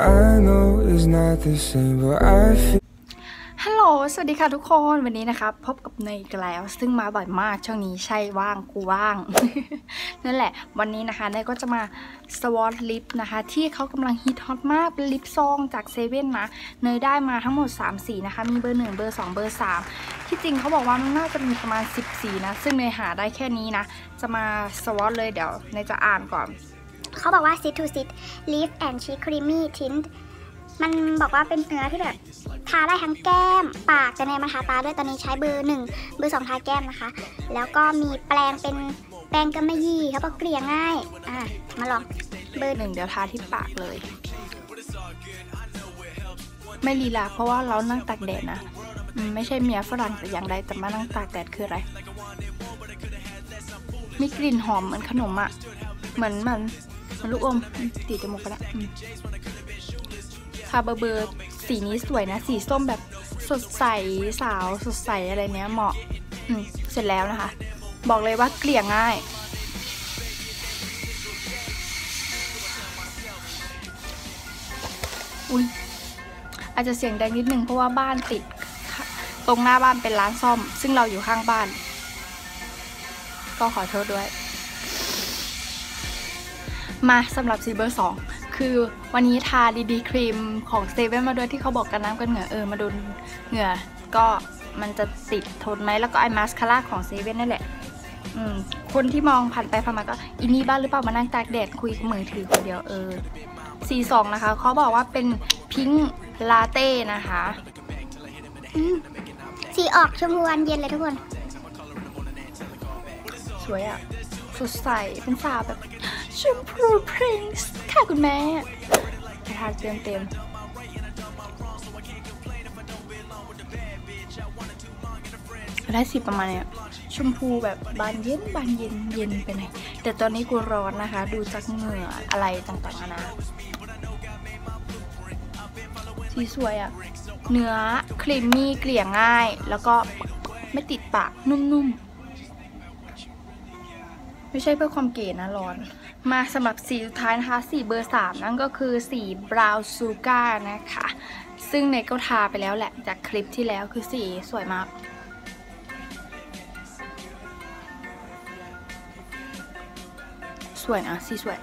ฮัลโหลสวัสดีค่ะทุกคนวันนี้นะคะพบกับเนยอีกแล้วซึ่งมาบ่อยมากช่วงนี้ใช่ว่างกูว่าง นั่นแหละวันนี้นะคะเนยก็จะมาสวอตลิปนะคะที่เขากำลังฮิตฮอตมากเป็นลิปซองจากเซเว่นนะเนยได้มาทั้งหมด3สีนะคะมีเบอร์1เบอร์2เบอร์3ที่จริงเขาบอกว่ามันน่าจะมีประมาณ10สีนะซึ่งเนยหาได้แค่นี้นะจะมาสวอตเลยเดี๋ยวเนยจะอ่านก่อนเขาบอกว่า Sit to Sit Leaf and Cheek Creamy Tint มันบอกว่าเป็นเนื้อที่แบบทาได้ทั้งแก้มปากแต่ในมาทาตาด้วยตอนนี้ใช้เบอร์1เบอร์2ทาแก้มนะคะแล้วก็มีแปรงเป็นแปรงกำมะหยี่เขาบอกเกลี่ยง่ายมาลองเบอร์1เดี๋ยวทาที่ปากเลยไม่ลีลาเพราะว่าเรานั่งตากแดดนะไม่ใช่เมียฝรั่งแต่อย่างใดแต่มานั่งตากแดดคืออะไรมีกลิ่นหอมเหมือนขนมอะเหมือนลูกอมตีจมูกไปแล้วค่ะเบอร์สีนี้สวยนะสีส้มแบบสดใสสาวสดใสอะไรเนี้ยเหมาะเสร็จแล้วนะคะบอกเลยว่าเกลี่ยง่ายอุ้ยอาจจะเสียงดังนิดนึงเพราะว่าบ้านติดตรงหน้าบ้านเป็นร้านซ่อมซึ่งเราอยู่ข้างบ้านก็ขอโทษด้วยมาสำหรับสีเบอร์2คือวันนี้ทาดีครีมของเซเว่นมาด้วยที่เขาบอกกันน้ำกันเหงื่อมาดูเหงื่อก็มันจะติดทนไหมแล้วก็ไอมาสคาร่าของเซเว่นนั่นแหละคนที่มองผ่านไปผ่านมาก็อินนี่บ้านหรือเปล่ามานั่งตากแดดคุยมือถือคนเดียวสี2นะคะเขาบอกว่าเป็นพิงค์ลาเต้นะคะสีออกชมพูอันเย็นเลยทุกคนสวยอ่ะสดใสเป็นสาวแบบชมพูพรินซ์ค่ะคุณแม่ทาเต็มได้สีประมาณเนี้ยชมพูแบบบานเย็นเย็นไปไหนแต่ตอนนี้กูร้อนนะคะดูจากเหงื่ออะไรต่างๆนะสีสวยอ่ะเนื้อครีมมี่เกลี่ยง่ายแล้วก็ไม่ติดปากนุ่มๆไม่ใช่เพื่อความเก๋นะร้อนมาสำหรับสีสุดท้ายนะคะสีเบอร์3นั่นก็คือสีบราวน์ซูการ์นะคะซึ่งเนยก็ทาไปแล้วแหละจากคลิปที่แล้วคือสีสวยมากสวยนะสีสวย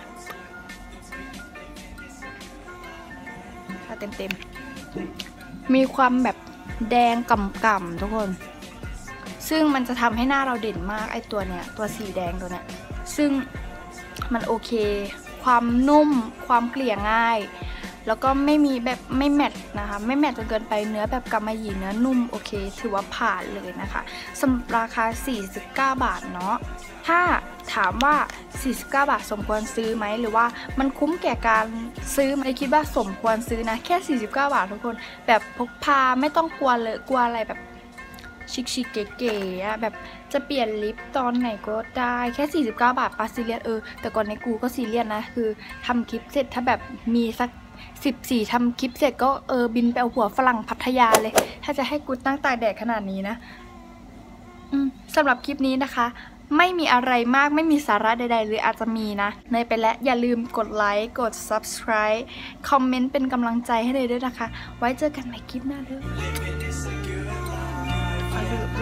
ทาเต็มมีความแบบแดงก่ำๆทุกคนซึ่งมันจะทำให้หน้าเราเด่นมากไอตัวเนี้ยตัวสีแดงตัวเนี้ยซึ่งมันโอเคความนุ่มความเกลี่ยง่ายแล้วก็ไม่มีแบบไม่แมทนะคะไม่แมทจนเกินไปเนื้อแบบกำมะหยี่เนื้อนุ่มโอเคถือว่าผ่านเลยนะคะสำหรับราคา49 บาทเนาะถ้าถามว่า49 บาทสมควรซื้อไหมหรือว่ามันคุ้มแก่การซื้อไหมคิดว่าสมควรซื้อนะแค่49 บาททุกคนแบบพกพาไม่ต้องกลัวเลอะกลัวอะไรแบบชิคเก๋ๆแบบจะเปลี่ยนลิปตอนไหนก็ได้แค่49 บาทปาซีเรียสแต่ก่อนในกูก็ซีเรียสนะคือทำคลิปเสร็จถ้าแบบมีสัก14ทำคลิปเสร็จก็บินไปเอาหัวฝรั่งพัทยาเลยถ้าจะให้กูตั้งตากแดดขนาดนี้นะสำหรับคลิปนี้นะคะไม่มีอะไรมากไม่มีสาระใดๆหรืออาจจะมีนะเนยไปแล้วอย่าลืมกดไลค์กด subscribe คอมเมนต์เป็นกำลังใจให้เลยด้วยนะคะไว้เจอกันในคลิปหน้าด้วย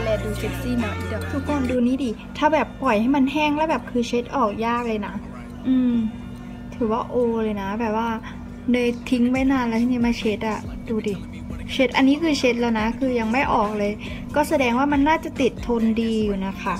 แลดูเซ็กซี่เนาะเดี๋ยวทุกคนดูนี่ดิถ้าแบบปล่อยให้มันแห้งแล้วแบบคือเช็ดออกยากเลยนะถือว่าโอเลยนะแบบว่าเนยทิ้งไว้นานแล้วที่นี่มาเช็ดอะดูดิเช็ดอันนี้คือเช็ดแล้วนะคือยังไม่ออกเลยก็แสดงว่ามันน่าจะติดทนดีอยู่นะคะ